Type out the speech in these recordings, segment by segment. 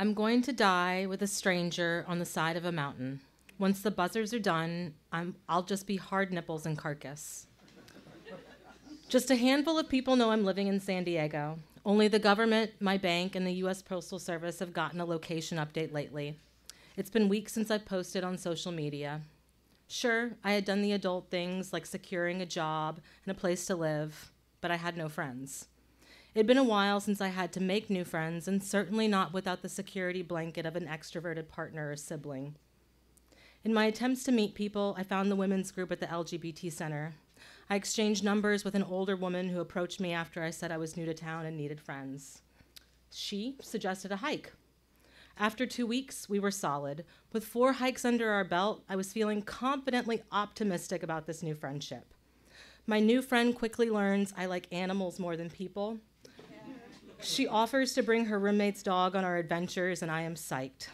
I'm going to die with a stranger on the side of a mountain. Once the buzzers are done, I'll just be hard nipples and carcass. Just a handful of people know I'm living in San Diego. Only the government, my bank, and the US Postal Service have gotten a location update lately. It's been weeks since I've posted on social media. Sure, I had done the adult things like securing a job and a place to live, but I had no friends. It'd been a while since I had to make new friends, and certainly not without the security blanket of an extroverted partner or sibling. In my attempts to meet people, I found the women's group at the LGBT Center. I exchanged numbers with an older woman who approached me after I said I was new to town and needed friends. She suggested a hike. After 2 weeks, we were solid. With 4 hikes under our belt, I was feeling confidently optimistic about this new friendship. My new friend quickly learns I like animals more than people. She offers to bring her roommate's dog on our adventures, and I am psyched.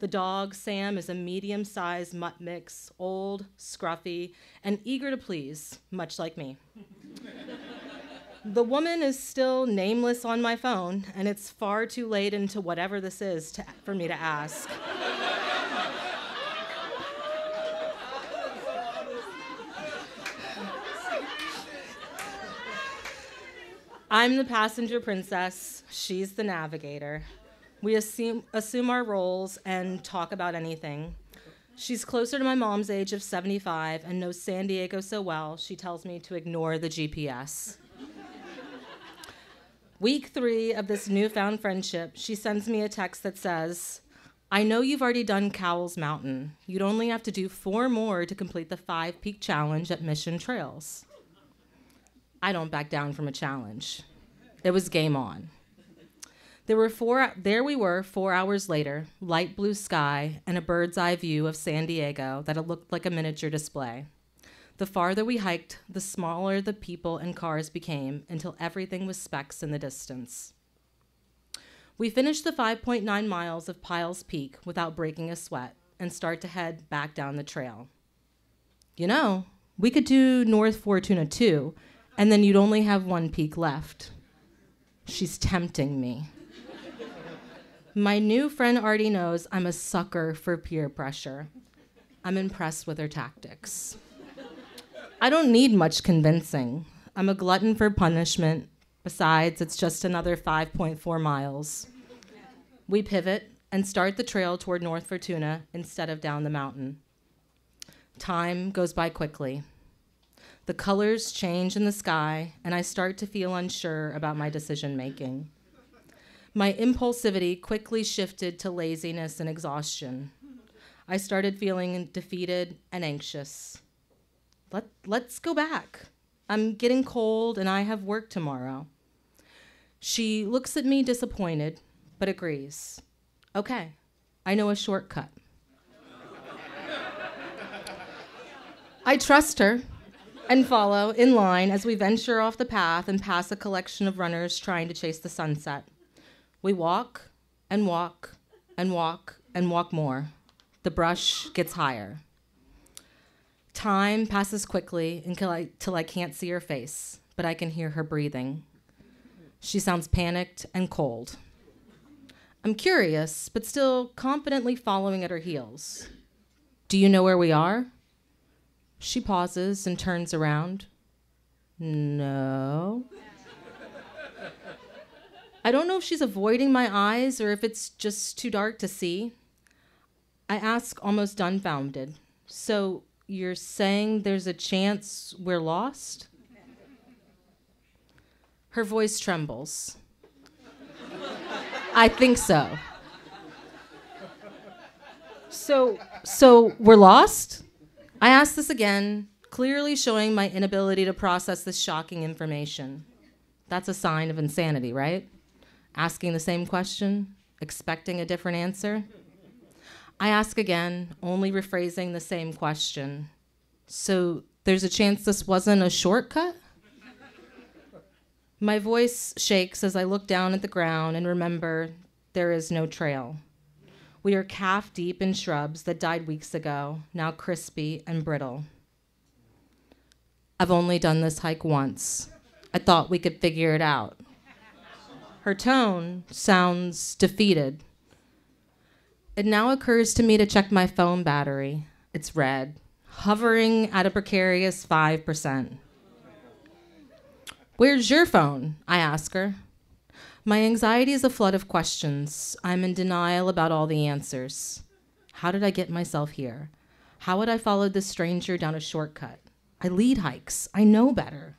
The dog, Sam, is a medium-sized mutt mix, old, scruffy, and eager to please, much like me. The woman is still nameless on my phone, and it's far too late into whatever this is for me to ask. I'm the passenger princess, she's the navigator. We assume our roles and talk about anything. She's closer to my mom's age of 75 and knows San Diego so well, she tells me to ignore the GPS. Week 3 of this newfound friendship, she sends me a text that says, "I know you've already done Cowles Mountain. You'd only have to do 4 more to complete the 5 Peak Challenge at Mission Trails." I don't back down from a challenge. It was game on. There we were 4 hours later, light blue sky and a bird's eye view of San Diego that looked like a miniature display. The farther we hiked, the smaller the people and cars became until everything was specks in the distance. We finished the 5.9 miles of Piles Peak without breaking a sweat and start to head back down the trail. You know, we could do North Fortuna too, and then you'd only have 1 peak left. She's tempting me. My new friend already knows I'm a sucker for peer pressure. I'm impressed with her tactics. I don't need much convincing. I'm a glutton for punishment. Besides, it's just another 5.4 miles. We pivot and start the trail toward North Fortuna instead of down the mountain. Time goes by quickly. The colors change in the sky, and I start to feel unsure about my decision-making. My impulsivity quickly shifted to laziness and exhaustion. I started feeling defeated and anxious. Let's go back. I'm getting cold and I have work tomorrow. She looks at me disappointed, but agrees. Okay, I know a shortcut. I trust her and follow in line as we venture off the path and pass a collection of runners trying to chase the sunset. We walk, and walk, and walk, and walk more. The brush gets higher. Time passes quickly until I can't see her face, but I can hear her breathing. She sounds panicked and cold. I'm curious, but still confidently following at her heels. "Do you know where we are?" She pauses and turns around. "No." I don't know if she's avoiding my eyes or if it's just too dark to see. I ask, almost dumbfounded, "So you're saying there's a chance we're lost?" Her voice trembles. "I think so." So we're lost?" I ask this again, clearly showing my inability to process this shocking information. That's a sign of insanity, right? Asking the same question, expecting a different answer. I ask again, only rephrasing the same question. "So there's a chance this wasn't a shortcut?" My voice shakes as I look down at the ground and remember there is no trail. We are calf deep in shrubs that died weeks ago, now crispy and brittle. I've only done this hike once. I thought we could figure it out. Her tone sounds defeated, It now occurs to me to check my phone battery. It's red, hovering at a precarious 5%. "Where's your phone?" I ask her. My anxiety is a flood of questions. I'm in denial about all the answers. How did I get myself here? How had I followed this stranger down a shortcut? I lead hikes. I know better.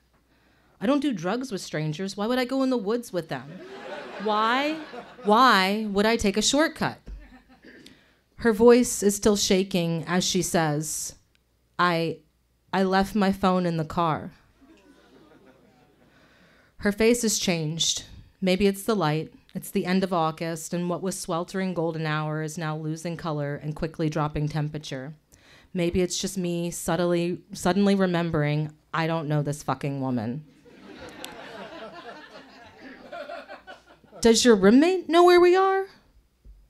I don't do drugs with strangers. Why would I go in the woods with them? Why would I take a shortcut? Her voice is still shaking as she says, I left my phone in the car. Her face has changed. Maybe it's the light. It's the end of August, and what was sweltering golden hour is now losing color and quickly dropping temperature. Maybe it's just me suddenly remembering, I don't know this fucking woman. "Does your roommate know where we are?"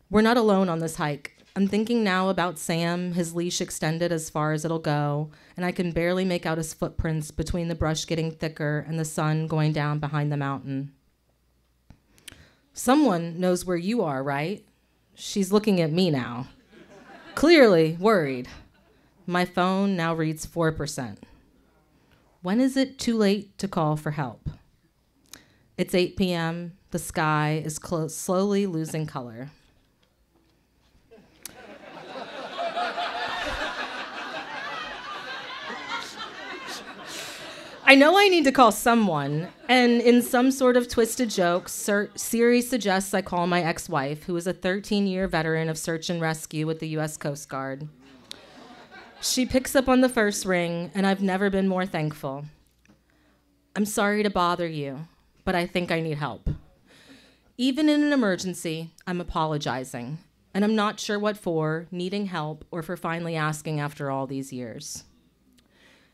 We're not alone on this hike. I'm thinking now about Sam, his leash extended as far as it'll go, and I can barely make out his footprints between the brush getting thicker and the sun going down behind the mountain. "Someone knows where you are, right?" She's looking at me now, clearly worried. My phone now reads 4%. When is it too late to call for help? It's 8 p.m. The sky is slowly losing color. I know I need to call someone, and in some sort of twisted joke, Siri suggests I call my ex-wife, who is a 13-year veteran of search and rescue with the US Coast Guard. She picks up on the first ring, and I've never been more thankful. "I'm sorry to bother you, but I think I need help. Even in an emergency, I'm apologizing, and I'm not sure what for, needing help, or for finally asking after all these years."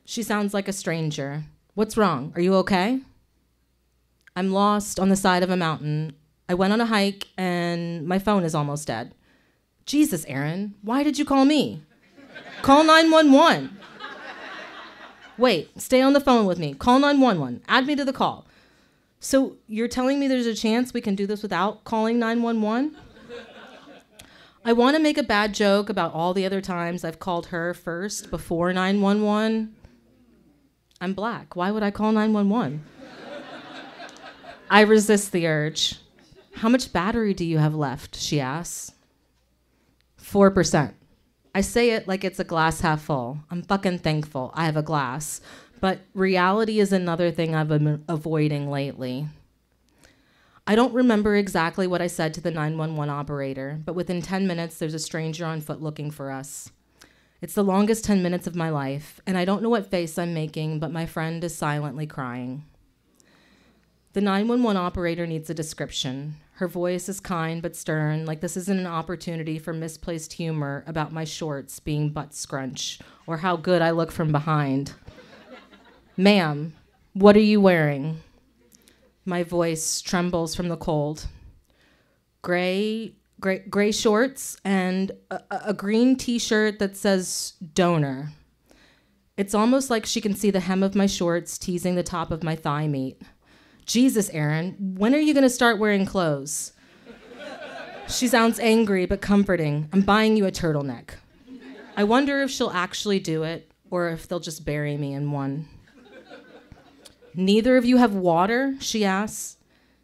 She sounds like a stranger. "What's wrong? Are you okay?" "I'm lost on the side of a mountain. I went on a hike and my phone is almost dead." "Jesus, Eryn, why did you call me?" "Call 911. Wait, stay on the phone with me. Call 911. Add me to the call." "So you're telling me there's a chance we can do this without calling 911? I want to make a bad joke about all the other times I've called her first before 911. I'm black. Why would I call 911? I resist the urge. "How much battery do you have left?" she asks. 4%. I say it like it's a glass half full. I'm fucking thankful I have a glass. But reality is another thing I've been avoiding lately. I don't remember exactly what I said to the 911 operator, but within 10 minutes, there's a stranger on foot looking for us. It's the longest 10 minutes of my life, and I don't know what face I'm making, but my friend is silently crying. The 911 operator needs a description. Her voice is kind but stern, like this isn't an opportunity for misplaced humor about my shorts being butt scrunch or how good I look from behind. "Ma'am, what are you wearing?" My voice trembles from the cold. Gray shorts and a green t-shirt that says donor. It's almost like she can see the hem of my shorts teasing the top of my thigh meat. "Jesus, Eryn, when are you gonna start wearing clothes?" She sounds angry but comforting. "I'm buying you a turtleneck." I wonder if she'll actually do it or if they'll just bury me in one. "Neither of you have water?" she asks.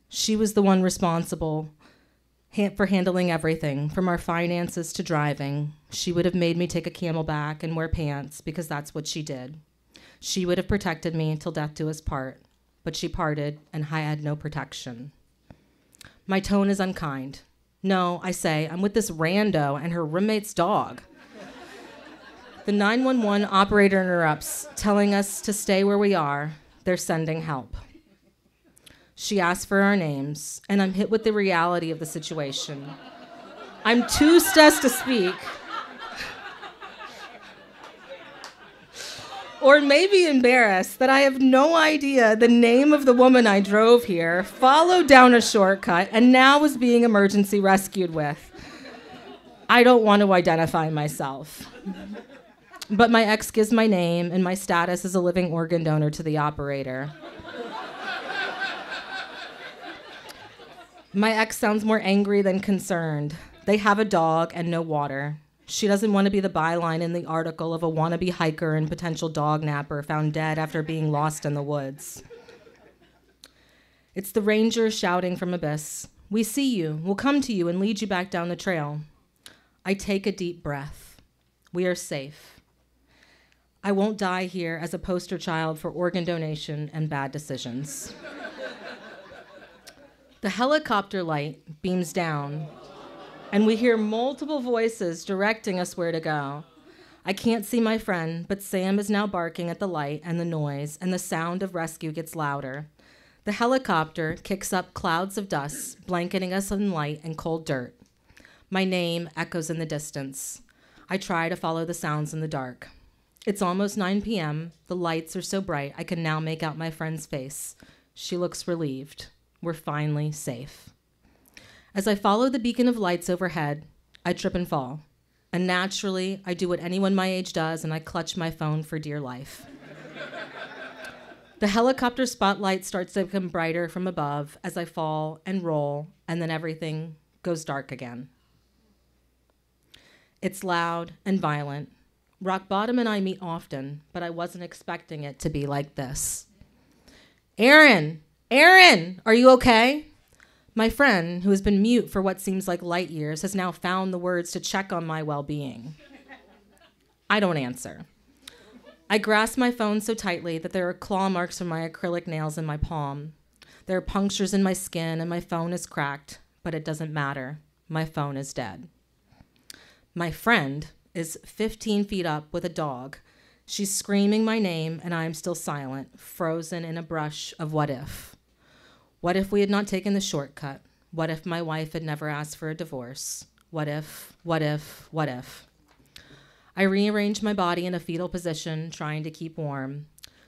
She was the one responsible for handling everything, from our finances to driving. She would have made me take a Camelback and wear pants because that's what she did. She would have protected me till death do us part, but she parted and I had no protection. My tone is unkind. "No," I say, "I'm with this rando and her roommate's dog." The 911 operator interrupts, telling us to stay where we are. They're sending help. She asks for our names, and I'm hit with the reality of the situation. I'm too stressed to speak. Or maybe embarrassed that I have no idea the name of the woman I drove here, followed down a shortcut, and now was being emergency rescued with. I don't want to identify myself. But my ex gives my name and my status as a living organ donor to the operator. My ex sounds more angry than concerned. They have a dog and no water. She doesn't want to be the byline in the article of a wannabe hiker and potential dog napper found dead after being lost in the woods. It's the ranger shouting from abyss. We see you. We'll come to you and lead you back down the trail. I take a deep breath. We are safe. I won't die here as a poster child for organ donation and bad decisions. The helicopter light beams down, and we hear multiple voices directing us where to go. I can't see my friend, but Sam is now barking at the light and the noise, and the sound of rescue gets louder. The helicopter kicks up clouds of dust, blanketing us in light and cold dirt. My name echoes in the distance. I try to follow the sounds in the dark. It's almost 9 p.m. The lights are so bright I can now make out my friend's face. She looks relieved. We're finally safe. As I follow the beacon of lights overhead, I trip and fall. And naturally, I do what anyone my age does, and I clutch my phone for dear life. The helicopter spotlight starts to become brighter from above as I fall and roll, and then everything goes dark again. It's loud and violent. Rock Bottom and I meet often, but I wasn't expecting it to be like this. Eryn! Eryn, are you okay? My friend, who has been mute for what seems like light years, has now found the words to check on my well-being. I don't answer. I grasp my phone so tightly that there are claw marks from my acrylic nails in my palm. There are punctures in my skin, and my phone is cracked, but it doesn't matter. My phone is dead. My friend is 15 feet up with a dog. She's screaming my name, and I am still silent, frozen in a brush of what if. What if we had not taken the shortcut? What if my wife had never asked for a divorce? What if, what if, what if? I rearrange my body in a fetal position, trying to keep warm.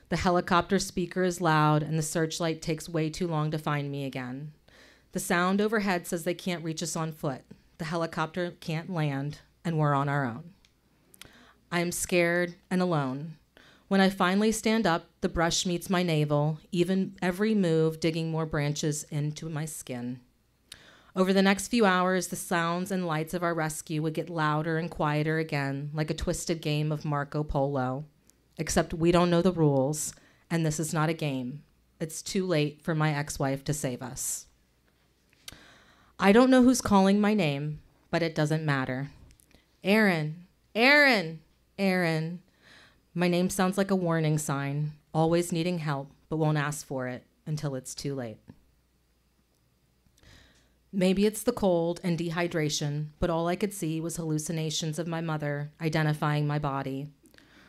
The helicopter speaker is loud, and the searchlight takes way too long to find me again. The sound overhead says they can't reach us on foot. The helicopter can't land, and we're on our own. I am scared and alone. When I finally stand up, the brush meets my navel, even every move digging more branches into my skin. Over the next few hours, the sounds and lights of our rescue would get louder and quieter again, like a twisted game of Marco Polo. Except we don't know the rules, and this is not a game. It's too late for my ex-wife to save us. I don't know who's calling my name, but it doesn't matter. Eryn, Eryn, Eryn. My name sounds like a warning sign, always needing help, but won't ask for it until it's too late. Maybe it's the cold and dehydration, but all I could see was hallucinations of my mother identifying my body.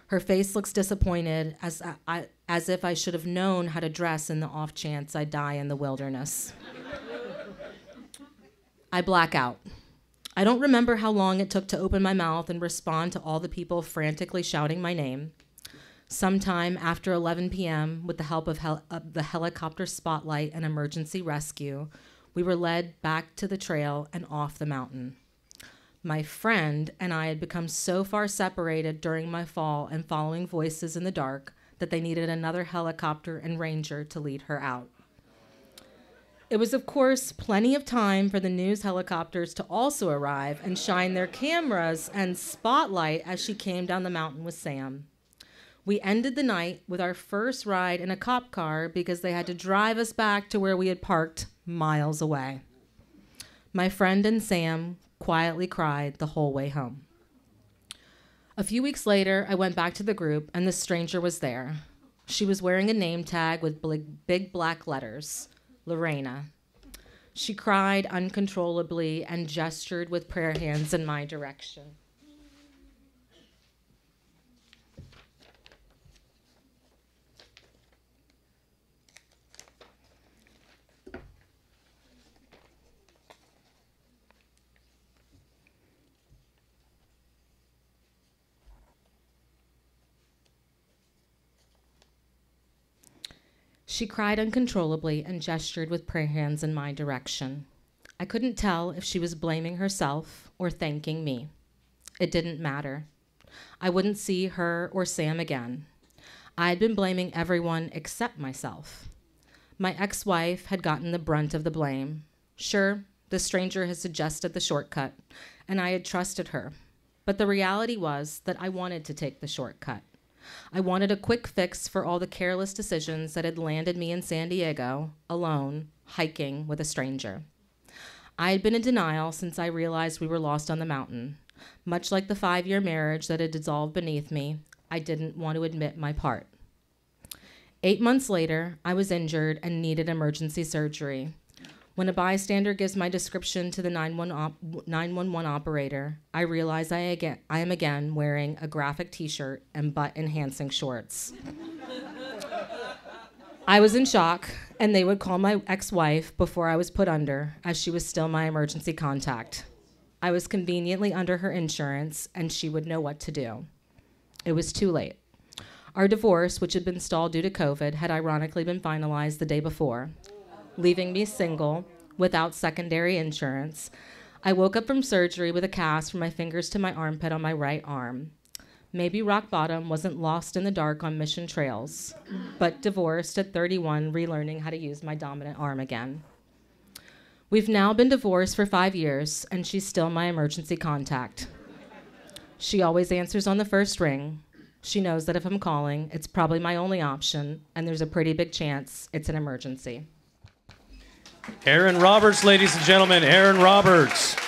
Her face looks disappointed, as if I should have known how to dress in the off chance I die in the wilderness. I black out. I don't remember how long it took to open my mouth and respond to all the people frantically shouting my name. Sometime after 11 p.m., with the help of the helicopter spotlight and emergency rescue, we were led back to the trail and off the mountain. My friend and I had become so far separated during my fall and following voices in the dark that they needed another helicopter and ranger to lead her out. It was, of course, plenty of time for the news helicopters to also arrive and shine their cameras and spotlight as she came down the mountain with Sam. We ended the night with our first ride in a cop car because they had to drive us back to where we had parked miles away. My friend and Sam quietly cried the whole way home. A few weeks later, I went back to the group, and the stranger was there. She was wearing a name tag with big black letters. Lorena. She cried uncontrollably and gestured with prayer hands in my direction. She cried uncontrollably and gestured with prayer hands in my direction. I couldn't tell if she was blaming herself or thanking me. It didn't matter. I wouldn't see her or Sam again. I had been blaming everyone except myself. My ex-wife had gotten the brunt of the blame. Sure, The stranger had suggested the shortcut, and I had trusted her. But the reality was that I wanted to take the shortcut. I wanted a quick fix for all the careless decisions that had landed me in San Diego, alone, hiking with a stranger. I had been in denial since I realized we were lost on the mountain. Much like the 5-year marriage that had dissolved beneath me, I didn't want to admit my part. 8 months later, I was injured and needed emergency surgery. When a bystander gives my description to the 911 operator, I realize I am again wearing a graphic t-shirt and butt-enhancing shorts. I was in shock, and they would call my ex-wife before I was put under, as she was still my emergency contact. I was conveniently under her insurance, and she would know what to do. It was too late. Our divorce, which had been stalled due to COVID, had ironically been finalized the day before, leaving me single, without secondary insurance. I woke up from surgery with a cast from my fingers to my armpit on my right arm. Maybe rock bottom wasn't lost in the dark on Mission Trails, but divorced at 31, relearning how to use my dominant arm again. We've now been divorced for 5 years, and she's still my emergency contact. She always answers on the first ring. She knows that if I'm calling, it's probably my only option, and there's a pretty big chance it's an emergency. Eryn Roberts, ladies and gentlemen, Eryn Roberts.